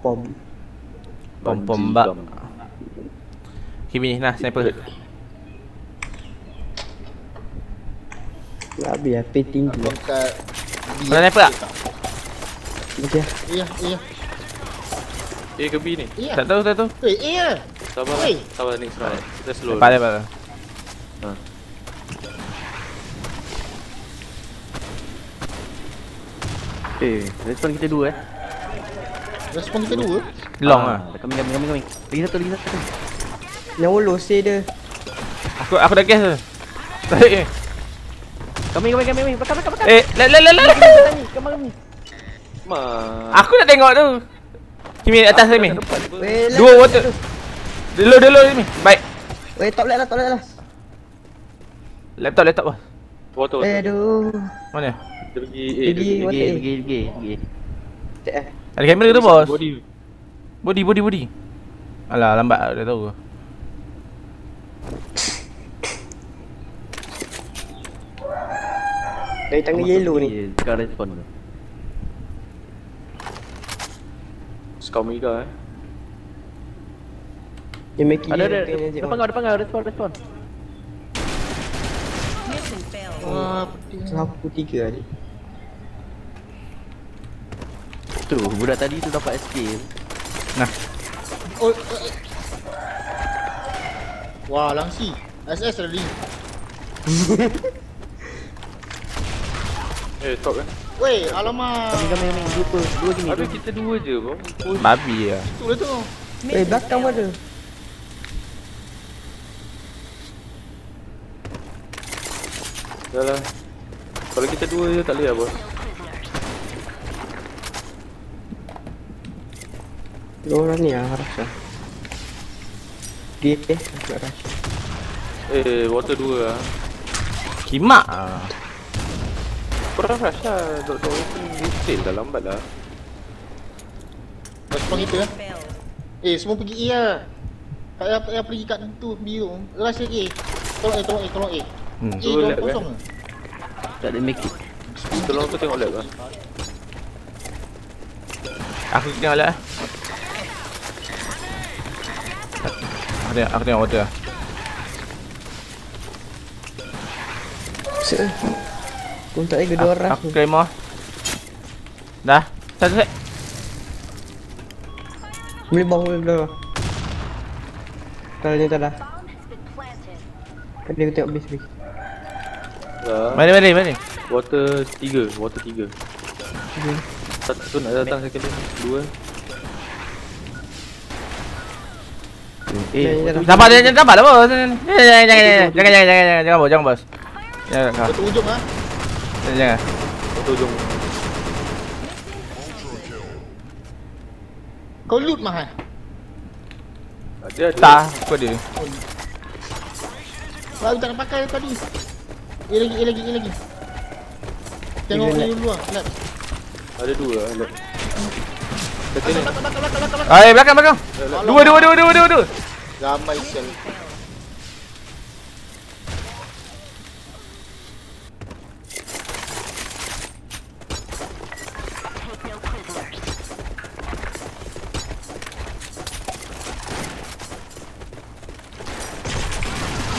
Pom. Pom pom ba. Jiménez, nah, sniper. Habis HP tinggi. Mana sniper tak? Okey. Iya, iya. Eh, ke B ni. Tak tahu, tak tahu. Eh, iya. Sabar. Sabar ni sebentar. Kita slow. Pada, pada. Ha. Eh, respon kita dua eh. Respon kita dua? Long ah. Kami. Lagi satu. Yang ulu say dia. Aku dah gas dah. Tarik ni. Kami. Bakar. Eh, la. Kami. Aku nak tengok tu. Kimi atas Kimi. Dua water. Dulu Kimi. Baik. Weh, top left lah. Laptop lah. Water. Aduh. Mana? Dia pergi. Tak. Ada kamera ke tu bos? Body. Alah, lambat dah tahu. Dari tangan yellow ni. Sekarang respon tu. Scout mega eh. Dia make it. Ada depan kau respon. Ah, aku 3 tadi. Tu budak tadi tu dapat skill. Nah. Oh. Wah, langsi. SS ready. Eh, top kan? Weh, alamak. Kami dua gini. Habis kita dua je bang. Babi ah. Itulah tu. Weh, belakang ada. Dahlah. Kalau kita dua je tak boleh ah bos. Dua orang ni ah haruslah. Dia harus. Eh, water dua ah. Kimak ah. Korang rasa dok detail dah lambat lah. Respon kita kan? Eh, semua pergi A lah. Tak payah pergi kat tu biru. Rasa A. Tolong A. A dah kosong lah. Tak ada make it. Tolong aku tengok lab lah. Aku tengok lab lah. Aku tengok water lah. Siapa? Aku tak ada dua orang. Aku claim ah. Dah. Satu set. Boleh bawa dulu. Kalau dia tak dah. Kena aku tengok base. Mari. Water 3. Satu nak datang sekali. Dua. Sabar bos. Jangan bos. Ke ujung ah. Jangan. Betul jom. Kau loot mahal. Ada. Tak, aku ada. Baru tak nak pakai tadi. Ini lagi. Tengok ni dulu ah. Ada dua ah. Belakang. Ai, belakang. Dua. Ramai sel.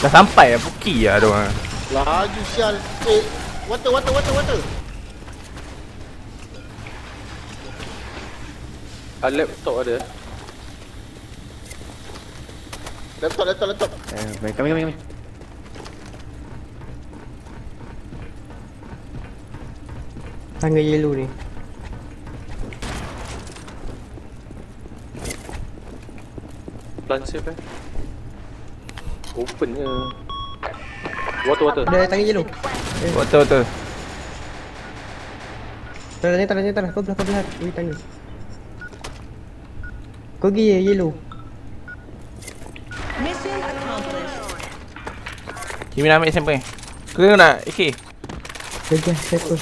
Dah sampai lah, puki lah diorang. Laju sial. Eh, water. Laptop ada. Laptop. Kami. Tangga yellow ni. Plan safe eh. Open je. Water. Ada tangan yellow. Water. Tanah. Kau belah. Ui, tangan. Kau pergi je, yellow. Kimi nak ambil sample. Kau tengok nak AK? Sekejap, siapa?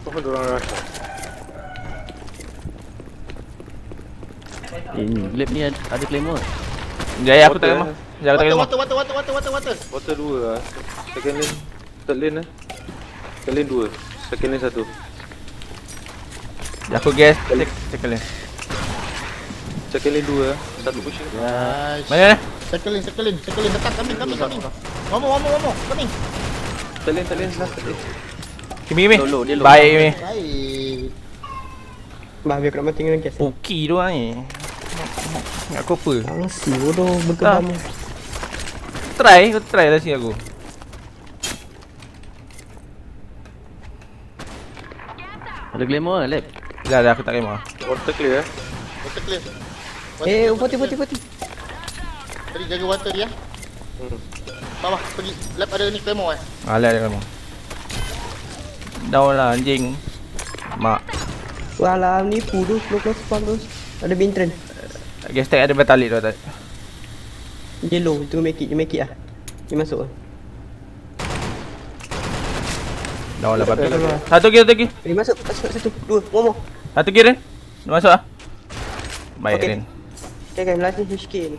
Kau pun dorang rasa. Lab ni ada claimer. Jaya aku tak lemah. Water 2 lah. Second lane. Third lane lah. Second lane 2. Second lane 1. Já joguei Sekali. Sekali 2, satu push. Nice. Mana? Sekali, Sekali, Sekali dekat kami. Ngomong, kami. Sekali last. Kimi. Bye Kimi. Bye aku mati dengan kes. Puki tu ai. Enggak apa. Langsung bodoh berkebam. Try lah sini aku. Ada glamour lah, Lep? Dah, aku tak glamour. Water clear eh? Water clear. Poti. Tadi jaga water dia. Bawah, pergi. Lep ada ni glamour eh? Lep ada glamour. Down lah, anjing. Mak. Walah, ni purus, low-class, panggus. Ada bintren. Gas tag ada batalik tu tak? Dia low, tunggu make it lah. Dia masuk lah. Down lah, babi. Satu lagi. Dia masuk, satu, dua, ngomong. Satu lagi, Ren. Dia masuk lah. Baik, okay. Ren. Okay, guys, last ni HK ni.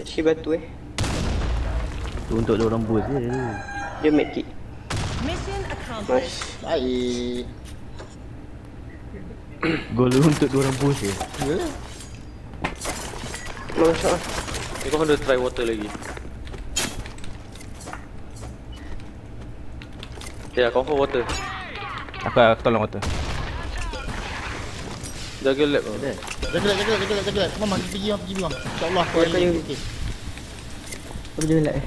HK batu eh. Itu untuk dia orang boost je. Dia make it. Nice. Baik. Gol untuk dia orang boost je. Ya. Masuk lah. Dia kau kena try water lagi. Ya, confirm water. Aku tolong water. Jaga lap. Jaga lap. Mama pergi bang. Insya-Allah kau akan okey. Apa jaga lap eh?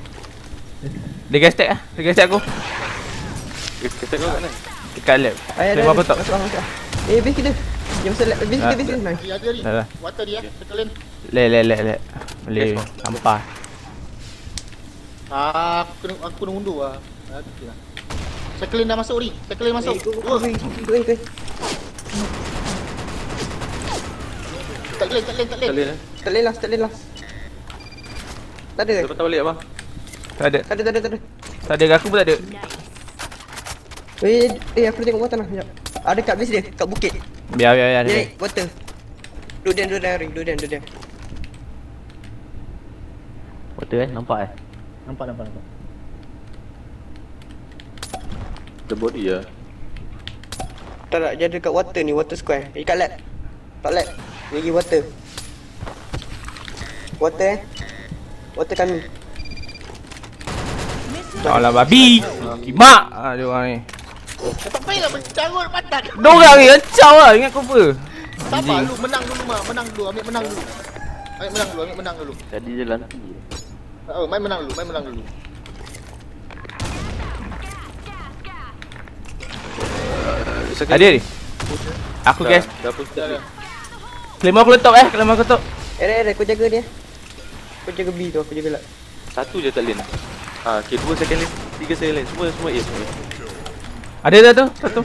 Dia gas tag ah. Dia gas tag aku. Gas tag kau kat mana? Dekat lap. Saya apa tak? Eh, base kita. Dia masuk lap. Base kita. Dah. Water dia. Sekalian. Lek. Boleh sampah. Ah, aku kena undur ah. Dah okeylah. Sekeliling dah masuk, Uri. Sekeliling masuk. Go. Tak leh. Tak ada. Lepas balik abang. Tak ada. Tak ada, aku pun tak ada. Eh, aku tengok water lah. Sekejap. Ada kat base dia, kat bukit. Biar ada. Naik water. Do dan. Water eh, nampak eh? Nampak. The body ya. Tak dia dekat water ni, water square. Dekat lab. Tak lab. Lagi water. Water eh. Water kami. Alah babi. Kimak. Ah dia orang ni. Tak payahlah mencarut pantat. Dia orang ni kacau lah, ingat kau apa. Sabar lu, menang dulu. Tadi dia lanti. Main menang dulu. Ada ni. Aku guys. Kelima aku letak eh. Aku jaga dia. Aku jaga B tu, aku jaga lah. Satu je tak lane. Ha, okey, dua second lane, tiga second lane. Semua A semua. Ada dah tu, satu.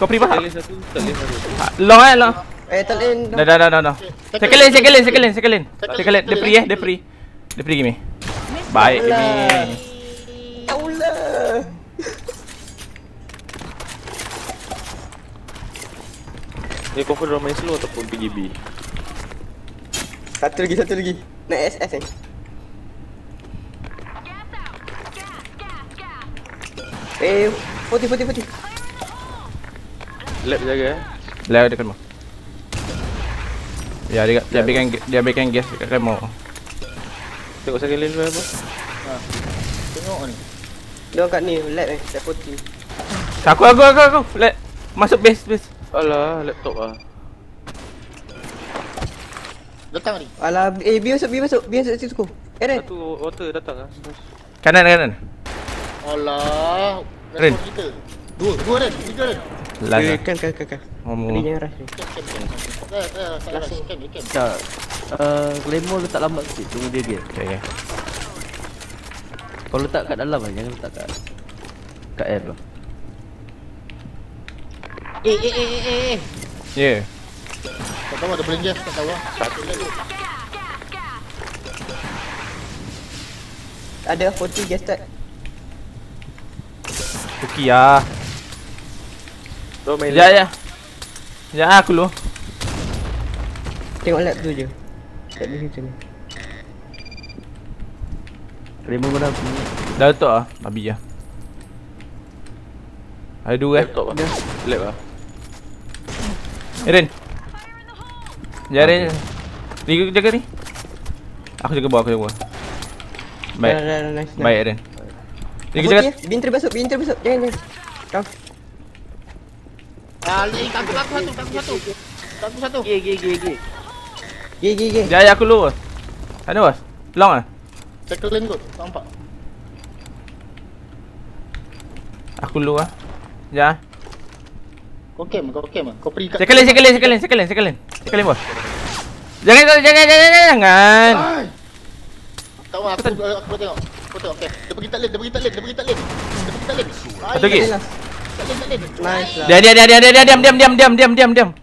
Kau free bah. Satu, tak lane satu. Long. Eh, tak lane. Dah. Second lane. Dia free. Dia free game. Baik game. Taulah. Dia confirm dorang main slow ataupun pergi B. Satu lagi. Naik SS ni. Putih. Lab jaga eh. Lab dekat mau. Ya, dia ambilkan gas dekat mau. Tengok sekali lane apa? Ha. Tengok ni. Dia kat ni, lab eh, dah putih. Aku. Lab masuk base. Alah, laptop lah. Datang ni. Alah, biar masuk situ aku. Eren. Satu water datang ah. Kanan. Alah, Ren. Dua Ren, tiga Ren. Kan. Tadi jangan rush. Kan. Tak. Glamour letak lambat sikit, tunggu dia. Okay. Kalau letak kat dalam lah, jangan letak kat air lah. Eh. Yeah. Tak tahu ada pelenggah, tak tahu lah. Satu lagi. Ada 40 gas tag. Okey ah. Ya aku lu. Tengok lap tu je. Tak boleh macam ni. Remove mana punya. Dah letak ah, babi ah. Ada dua eh. Laptop ah. Lap ah. Eren. Ya Eren. Jaga ni. Aku jaga bawah, aku jaga bawah. Baik. Baik Eren. Jaga jaga. Bintri besok. Jangan jangan. Kau. Ali aku satu. Gigi. Jaya aku lu. Ada bos. Long ah. Tekelin kot. Nampak. Aku lu ah. Ya. Kau kem. Kau pergi kat Sekelin. Sekelin bos. Jangan. Tahu aku tengok. Kau tengok. Okey. Dia pergi tak lane. Satu lagi. Nice. Diam.